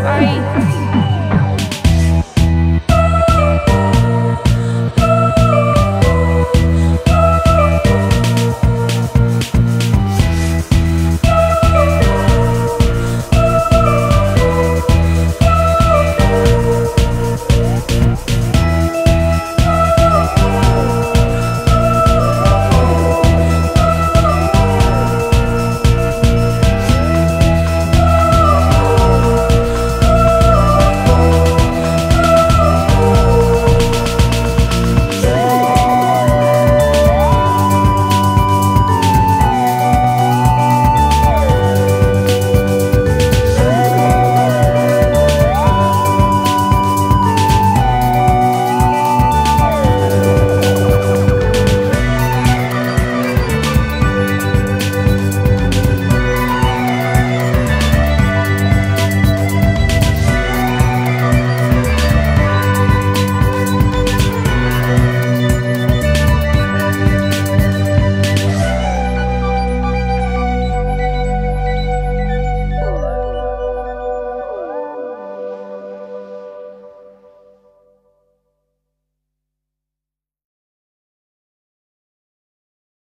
I